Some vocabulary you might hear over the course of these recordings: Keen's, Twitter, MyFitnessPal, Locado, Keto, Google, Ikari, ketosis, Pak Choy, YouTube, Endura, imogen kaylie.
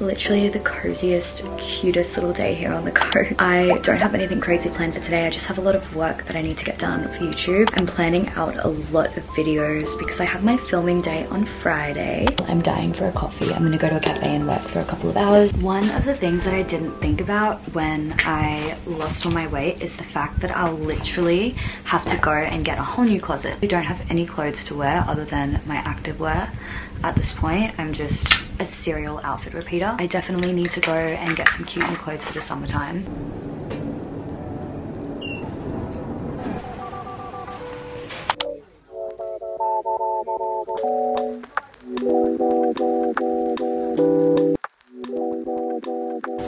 literally the coziest, cutest little day here on the coast. I don't have anything crazy planned for today. I just have a lot of work that I need to get done for YouTube. I'm planning out a lot of videos because I have my filming day on Friday. I'm dying for a coffee. I'm gonna go to a cafe and work for a couple of hours. One of the things that I didn't think about when I lost all my weight is the fact that I'll literally have to go and get a whole new closet. I don't have any clothes to wear other than my activewear. At this point, I'm just a serial outfit repeater. I definitely need to go and get some cute new clothes for the summertime.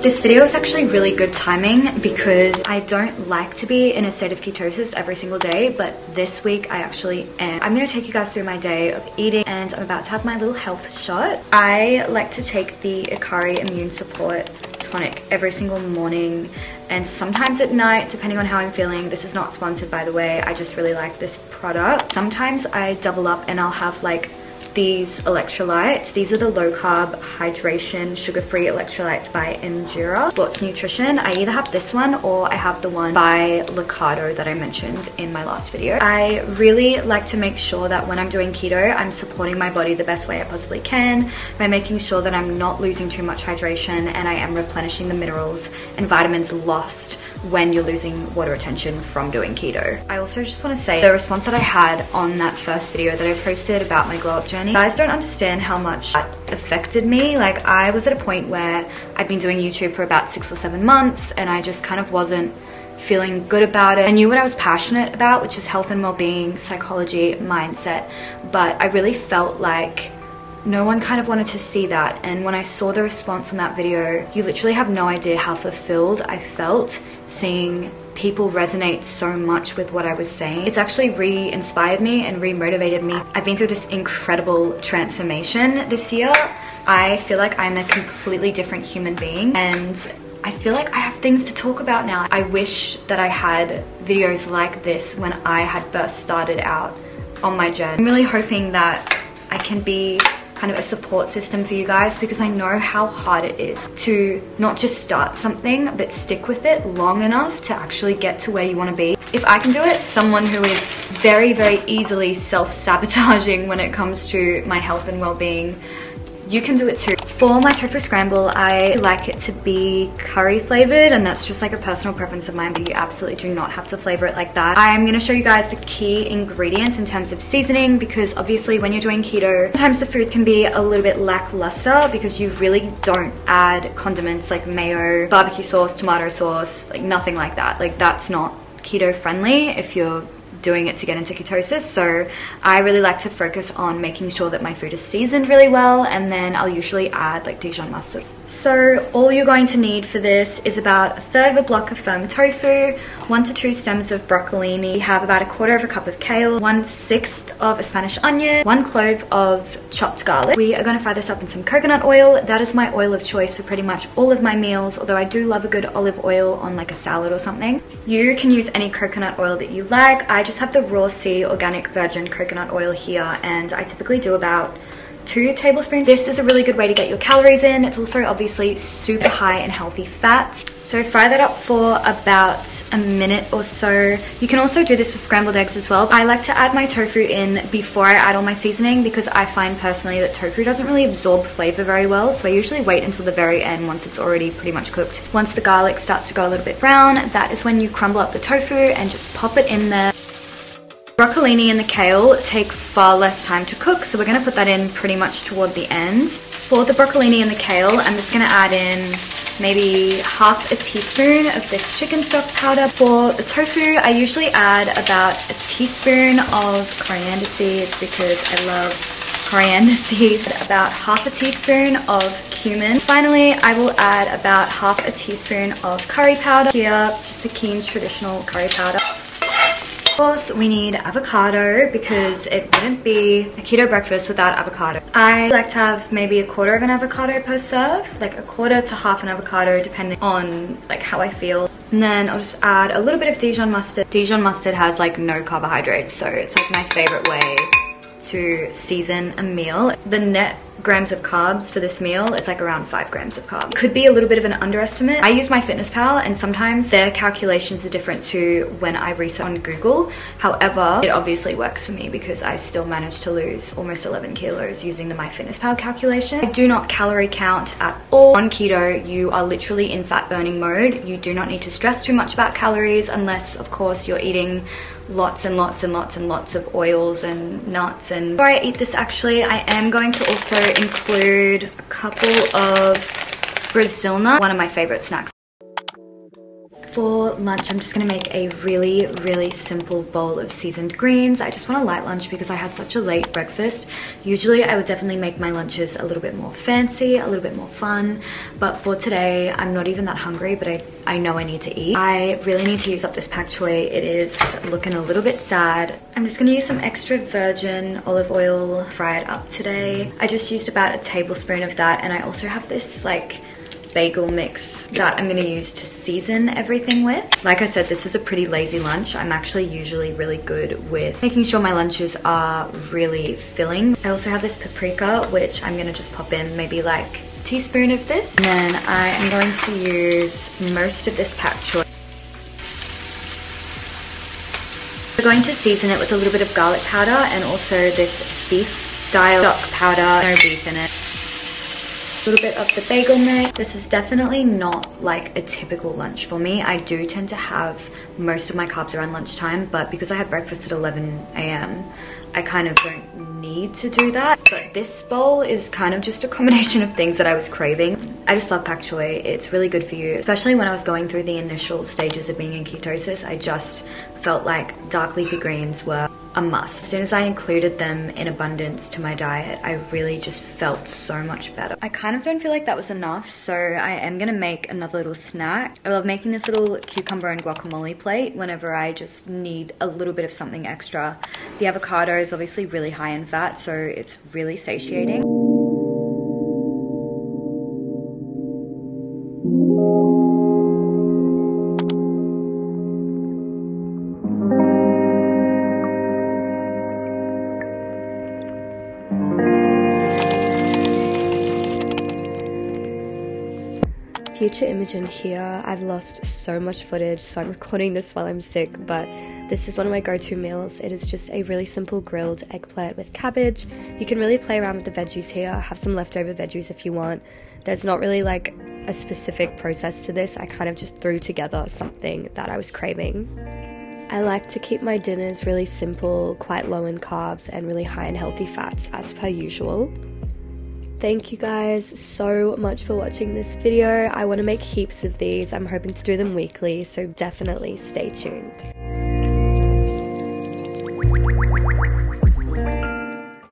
This video is actually really good timing because I don't like to be in a state of ketosis every single day, but this week I actually am. I'm gonna take you guys through my day of eating, and I'm about to have my little health shot. I like to take the Ikari immune support tonic every single morning and sometimes at night, depending on how I'm feeling. This is not sponsored, by the way. I just really like this product. Sometimes I double up and I'll have like these electrolytes. These are the low carb hydration sugar-free electrolytes by Endura Sports Nutrition. I either have this one or I have the one by Locado that I mentioned in my last video. I really like to make sure that when I'm doing keto, I'm supporting my body the best way I possibly can by making sure that I'm not losing too much hydration and I am replenishing the minerals and vitamins lost when you're losing water retention from doing keto. I also just want to say the response that I had on that first video that I posted about my glow up journey, you guys don't understand how much that affected me. Like, I was at a point where I'd been doing YouTube for about 6 or 7 months and I just kind of wasn't feeling good about it. I knew what I was passionate about, which is health and well-being, psychology, mindset, but I really felt like no one kind of wanted to see that. And when I saw the response on that video, you literally have no idea how fulfilled I felt seeing people resonate so much with what I was saying. It's actually re-inspired me and re-motivated me. I've been through this incredible transformation this year. I feel like I'm a completely different human being and I feel like I have things to talk about now. I wish that I had videos like this when I had first started out on my journey. I'm really hoping that I can be kind of a support system for you guys because I know how hard it is to not just start something but stick with it long enough to actually get to where you want to be. If I can do it, someone who is very, very easily self-sabotaging when it comes to my health and well-being, you can do it too. For my tofu scramble, I like it to be curry flavored, and that's just like a personal preference of mine, but you absolutely do not have to flavor it like that. I'm gonna show you guys the key ingredients in terms of seasoning because obviously when you're doing keto, sometimes the food can be a little bit lackluster because you really don't add condiments like mayo, barbecue sauce, tomato sauce, like nothing like that. Like, that's not keto friendly if you're doing it to get into ketosis. So I really like to focus on making sure that my food is seasoned really well, and then I'll usually add like Dijon mustard. So all you're going to need for this is about 1/3 of a block of firm tofu, 1 to 2 stems of broccolini, you have about 1/4 cup of kale, 1/6 of a Spanish onion, 1 clove of chopped garlic. We are going to fry this up in some coconut oil. That is my oil of choice for pretty much all of my meals, although I do love a good olive oil on like a salad or something. You can use any coconut oil that you like. I just have the raw sea organic virgin coconut oil here, and I typically do about 2 tablespoons. This is a really good way to get your calories in. It's also obviously super high in healthy fats. So fry that up for about a minute or so. You can also do this with scrambled eggs as well. I like to add my tofu in before I add all my seasoning because I find personally that tofu doesn't really absorb flavor very well. So I usually wait until the very end once it's already pretty much cooked. Once the garlic starts to go a little bit brown, that is when you crumble up the tofu and just pop it in there. Broccolini and the kale take far less time to cook, so we're going to put that in pretty much toward the end. For the broccolini and the kale, I'm just going to add in maybe 1/2 teaspoon of this chicken stock powder. For the tofu, I usually add about 1 teaspoon of coriander seeds because I love coriander seeds. About 1/2 teaspoon of cumin. Finally, I will add about 1/2 teaspoon of curry powder here, just the Keen's traditional curry powder. Of course, we need avocado because it wouldn't be a keto breakfast without avocado. I like to have maybe 1/4 of an avocado per serve, like 1/4 to half an avocado depending on like how I feel. And then I'll just add a little bit of Dijon mustard. Dijon mustard has like no carbohydrates, so it's like my favorite way to season a meal. The net grams of carbs for this meal is like around 5 grams of carbs. Could be a little bit of an underestimate. I use MyFitnessPal and sometimes their calculations are different to when I research on Google. However, it obviously works for me because I still managed to lose almost 11 kilos using the MyFitnessPal calculation. I do not calorie count at all. On keto, you are literally in fat burning mode. You do not need to stress too much about calories unless, of course, you're eating lots and lots and lots and lots of oils and nuts. And before I eat this, actually, I am going to also include a couple of Brazil nuts, one of my favorite snacks. For lunch, I'm just gonna make a really simple bowl of seasoned greens. I just want a light lunch because I had such a late breakfast. Usually I would definitely make my lunches a little bit more fancy, a little bit more fun, but for today I'm not even that hungry, but I know I need to eat. I really need to use up this Pak Choy. It is looking a little bit sad. I'm just gonna use some extra virgin olive oil, fry it up today. I just used about a tablespoon of that, and I also have this like bagel mix that I'm gonna use to season everything with. Like I said, this is a pretty lazy lunch. I'm actually usually really good with making sure my lunches are really filling. I also have this paprika, which I'm gonna just pop in maybe like a teaspoon of this. And then I am going to use most of this Pak Choy. We're going to season it with a little bit of garlic powder and also this beef style stock powder, no beef in it. A little bit of the bagel mix. This is definitely not like a typical lunch for me. I do tend to have most of my carbs around lunchtime, but because I had breakfast at 11 a.m, I kind of don't need to do that. But this bowl is kind of just a combination of things that I was craving. I just love Pak Choy. It's really good for you, especially when I was going through the initial stages of being in ketosis. I just felt like dark leafy greens were a must. As soon as I included them in abundance to my diet, I really just felt so much better. I kind of don't feel like that was enough, so I am gonna make another little snack. I love making this little cucumber and guacamole plate whenever I just need a little bit of something extra. The avocado is obviously really high in fat, so it's really satiating. Future Imogen here. I've lost so much footage, so I'm recording this while I'm sick, but this is one of my go-to meals. It is just a really simple grilled eggplant with cabbage. You can really play around with the veggies here, have some leftover veggies if you want. There's not really like a specific process to this. I kind of just threw together something that I was craving. I like to keep my dinners really simple, quite low in carbs and really high in healthy fats as per usual. Thank you guys so much for watching this video. I want to make heaps of these. I'm hoping to do them weekly, so definitely stay tuned.